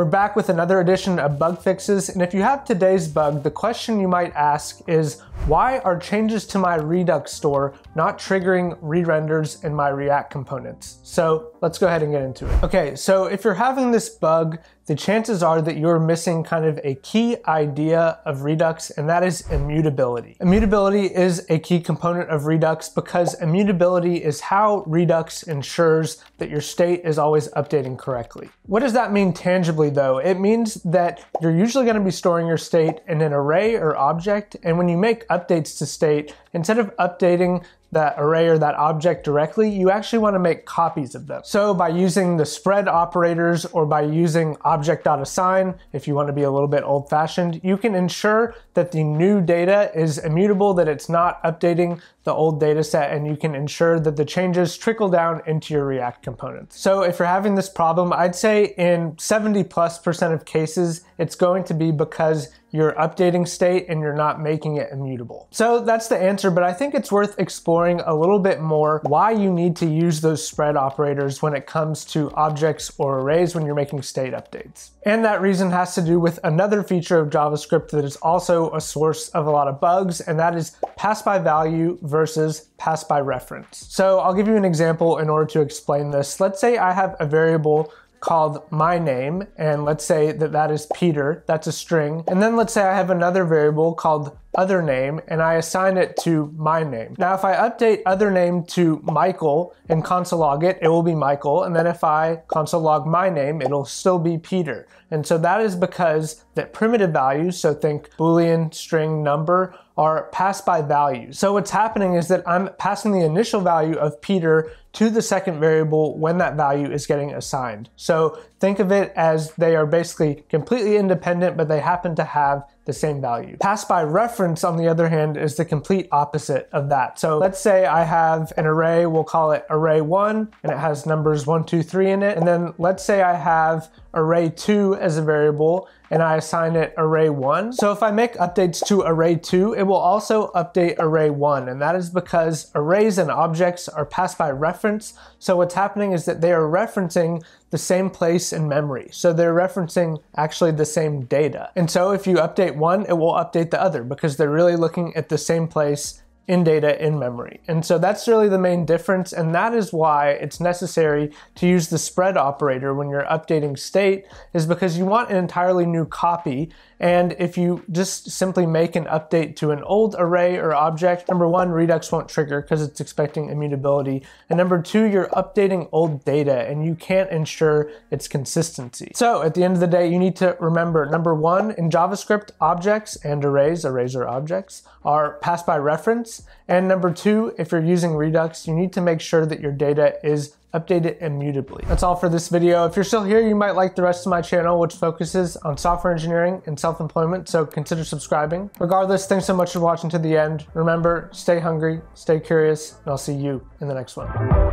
We're back with another edition of Bug Fixes, and if you have today's bug, the question you might ask is, why are changes to my Redux store not triggering re-renders in my React components? So let's go ahead and get into it. Okay, so if you're having this bug, the chances are that you're missing kind of a key idea of Redux, and that is immutability. Immutability is a key component of Redux because immutability is how Redux ensures that your state is always updating correctly. What does that mean tangibly? Though, it means that you're usually going to be storing your state in an array or object, and when you make updates to state, instead of updating that array or that object directly, you actually want to make copies of them. So by using the spread operators or by using object.assign, if you want to be a little bit old-fashioned, you can ensure that the new data is immutable, that it's not updating the old data set, and you can ensure that the changes trickle down into your React components. So if you're having this problem, I'd say in 70+% of cases, it's going to be because you're updating state and you're not making it immutable. So that's the answer, but I think it's worth exploring a little bit more why you need to use those spread operators when it comes to objects or arrays when you're making state updates. And that reason has to do with another feature of JavaScript that is also a source of a lot of bugs, and that is pass by value versus pass by reference. So I'll give you an example in order to explain this. Let's say I have a variable called my name, and let's say that that is Peter, that's a string. And then let's say I have another variable called other name, and I assign it to my name. Now, if I update other name to Michael and console log it, it will be Michael. And then if I console log my name, it'll still be Peter. And so that is because that primitive values, so think Boolean, string, number, are passed by value. So what's happening is that I'm passing the initial value of Peter to the second variable when that value is getting assigned. So think of it as they are basically completely independent, but they happen to have the same value. Pass by reference, on the other hand, is the complete opposite of that. So let's say I have an array, we'll call it array 1, and it has numbers 1, 2, 3 in it. And then let's say I have array 2 as a variable, and I assign it array 1. So if I make updates to array 2, it will also update array 1. And that is because arrays and objects are passed by reference. So what's happening is that they are referencing the same place in memory. So they're referencing actually the same data. And so if you update one, it will update the other because they're really looking at the same place in data in memory. And so that's really the main difference. And that is why it's necessary to use the spread operator when you're updating state, is because you want an entirely new copy. And if you just simply make an update to an old array or object, number one, Redux won't trigger because it's expecting immutability. And number two, you're updating old data and you can't ensure its consistency. So at the end of the day, you need to remember, number one, in JavaScript, objects and arrays are objects, are passed by reference. And number two, if you're using Redux, you need to make sure that your data is updated immutably. That's all for this video. If you're still here, you might like the rest of my channel, which focuses on software engineering and self-employment, so consider subscribing. Regardless, thanks so much for watching to the end. Remember, stay hungry, stay curious, and I'll see you in the next one.